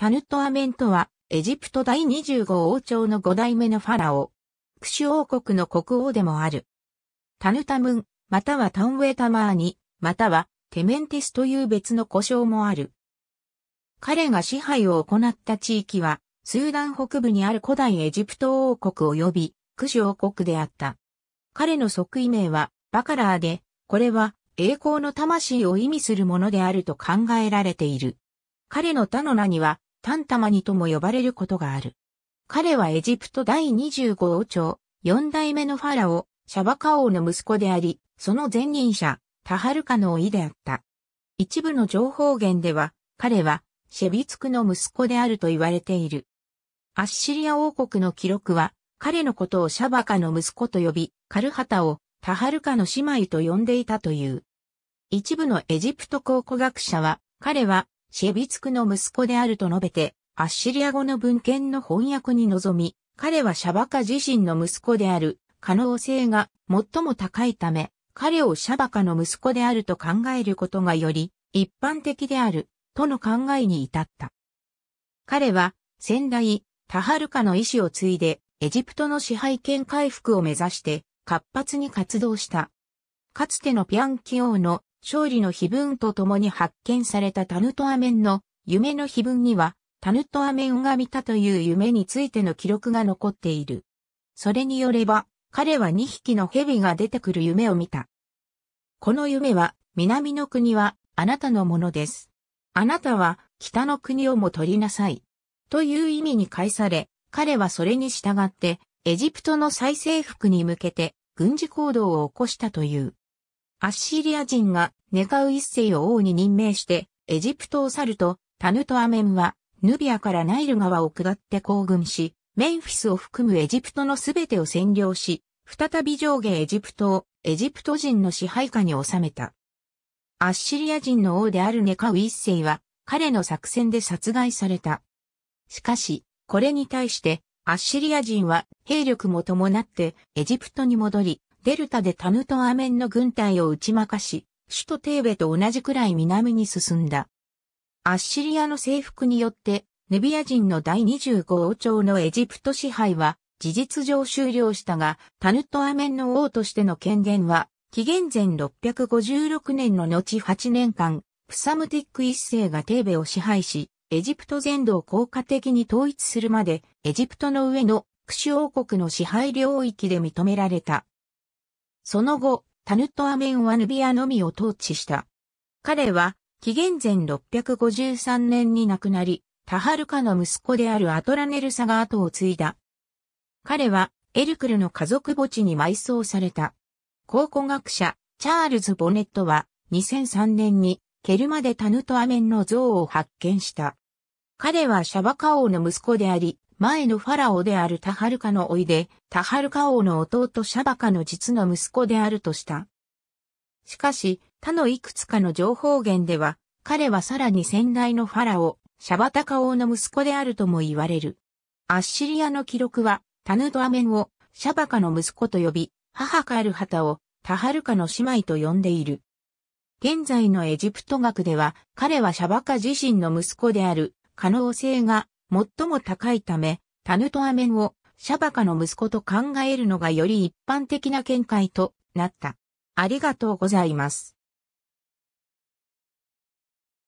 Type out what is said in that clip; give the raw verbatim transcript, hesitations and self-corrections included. タヌットアメントは、エジプト第にじゅうご王朝のご代目のファラオ、クシュ王国の国王でもある。タヌタムン、またはタンウェタマーニ、またはテメンティスという別の呼称もある。彼が支配を行った地域は、スーダン北部にある古代エジプト王国及びクシュ王国であった。彼の即位名はバカラーで、これは栄光の魂を意味するものであると考えられている。彼の他の名にはタンタマニとも呼ばれることがある。彼はエジプト第にじゅうご王朝、よん代目のファラオ、シャバカ王の息子であり、その前任者、タハルカの甥であった。一部の情報源では、彼はシェビツクの息子であると言われている。アッシリア王国の記録は、彼のことをシャバカの息子と呼び、カルハタをタハルカの姉妹と呼んでいたという。一部のエジプト考古学者は、彼はシェビツクの息子であると述べて、アッシリア語の文献の翻訳に臨み、彼はシャバカ自身の息子である可能性が最も高いため、彼をシャバカの息子であると考えることがより一般的であるとの考えに至った。彼は先代、タハルカの意志を継いで、エジプトの支配権回復を目指して、活発に活動した。かつてのピャンキ王の勝利の碑文とともに発見されたタヌトアメンの夢の碑文には、タヌトアメンが見たという夢についての記録が残っている。それによれば、彼はにひきの蛇が出てくる夢を見た。この夢は、南の国はあなたのものです。あなたは北の国をも取りなさい。という意味に解され、彼はそれに従って、エジプトの再征服に向けて、軍事行動を起こしたという。アッシリア人がネカウイッセイを王に任命して、エジプトを去ると、タヌトアメンは、ヌビアからナイル川を下って行軍し、メンフィスを含むエジプトのすべてを占領し、再び上下エジプトをエジプト人の支配下に収めた。アッシリア人の王であるネカウイッセイは、彼の作戦で殺害された。しかし、これに対して、アッシリア人は兵力も伴ってエジプトに戻り、デルタでタヌトアメンの軍隊を打ち負かし、首都テーベと同じくらい南に進んだ。アッシリアの征服によって、ヌビア人の第にじゅうご王朝のエジプト支配は事実上終了したが、タヌトアメンの王としての権限は、紀元前ろっぴゃくごじゅうろくねんの後はちねんかん、プサムティック一世がテーベを支配し、エジプト全土を効果的に統一するまで、エジプトの上のクシュ王国の支配領域で認められた。その後、タヌトアメンはヌビアのみを統治した。彼は、紀元前ろっぴゃくごじゅうさんねんに亡くなり、タハルカの息子であるアトラネルサが後を継いだ。彼は、エルクルの家族墓地に埋葬された。考古学者、チャールズ・ボネットは、にせんさんねんに、ケルマでタヌトアメンの像を発見した。彼はシャバカ王の息子であり、前のファラオであるタハルカの甥で、タハルカ王の弟シャバカの実の息子であるとした。しかし、他のいくつかの情報源では、彼はさらに先代のファラオ、シャバタカ王の息子であるとも言われる。アッシリアの記録は、タヌトアメンをシャバカの息子と呼び、母カルハタをタハルカの姉妹と呼んでいる。現在のエジプト学では、彼はシャバカ自身の息子である可能性が最も高いため、タヌトアメンをシャバカの息子と考えるのがより一般的な見解となった。ありがとうございます。